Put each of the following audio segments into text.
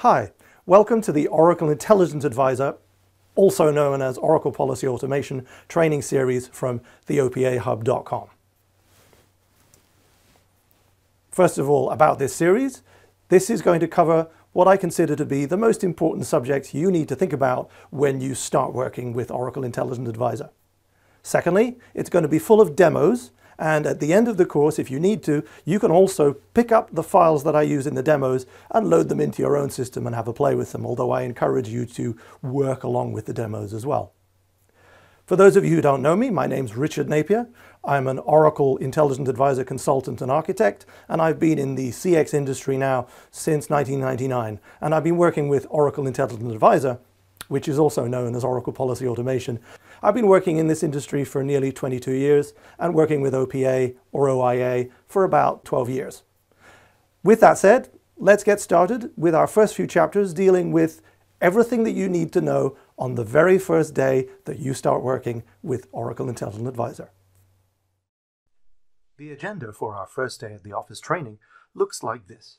Hi, welcome to the Oracle Intelligent Advisor, also known as Oracle Policy Automation, training series from theopahub.com. First of all, about this series, this is going to cover what I consider to be the most important subjects you need to think about when you start working with Oracle Intelligent Advisor. Secondly, it's going to be full of demos, and at the end of the course, if you need to, you can also pick up the files that I use in the demos and load them into your own system and have a play with them, although I encourage you to work along with the demos as well. For those of you who don't know me, my name's Richard Napier. I'm an Oracle Intelligent Advisor consultant and architect, and I've been in the CX industry now since 1999, and I've been working with Oracle Intelligent Advisor, which is also known as Oracle Policy Automation. I've been working in this industry for nearly 22 years and working with OPA or OIA for about 12 years. With that said, let's get started with our first few chapters dealing with everything that you need to know on the very first day that you start working with Oracle Intelligent Advisor. The agenda for our first day at the office training looks like this.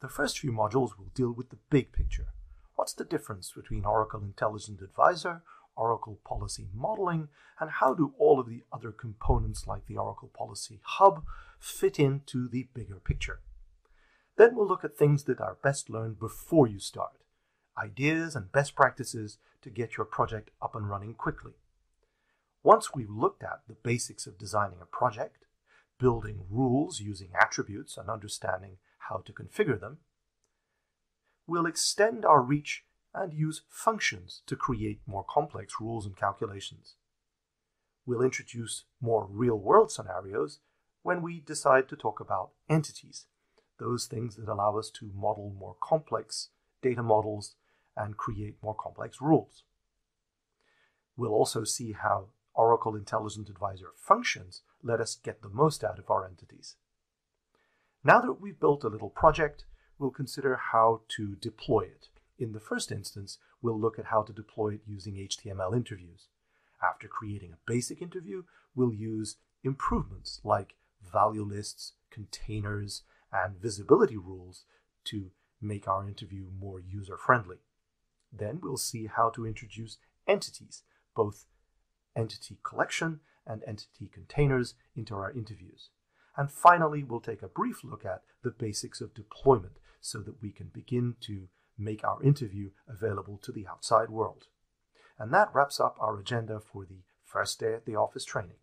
The first few modules will deal with the big picture. What's the difference between Oracle Intelligent Advisor, Oracle Policy Modeling, and how do all of the other components like the Oracle Policy Hub fit into the bigger picture? Then we'll look at things that are best learned before you start, ideas and best practices to get your project up and running quickly. Once we've looked at the basics of designing a project, building rules using attributes and understanding how to configure them, we'll extend our reach and use functions to create more complex rules and calculations. We'll introduce more real-world scenarios when we decide to talk about entities, those things that allow us to model more complex data models and create more complex rules. We'll also see how Oracle Intelligent Advisor functions let us get the most out of our entities. Now that we've built a little project, we'll consider how to deploy it. In the first instance, we'll look at how to deploy it using HTML interviews. After creating a basic interview, we'll use improvements like value lists, containers, and visibility rules to make our interview more user-friendly. Then we'll see how to introduce entities, both entity collection and entity containers, into our interviews. And finally, we'll take a brief look at the basics of deployment so that we can begin to make our interview available to the outside world. And that wraps up our agenda for the first day at the office training.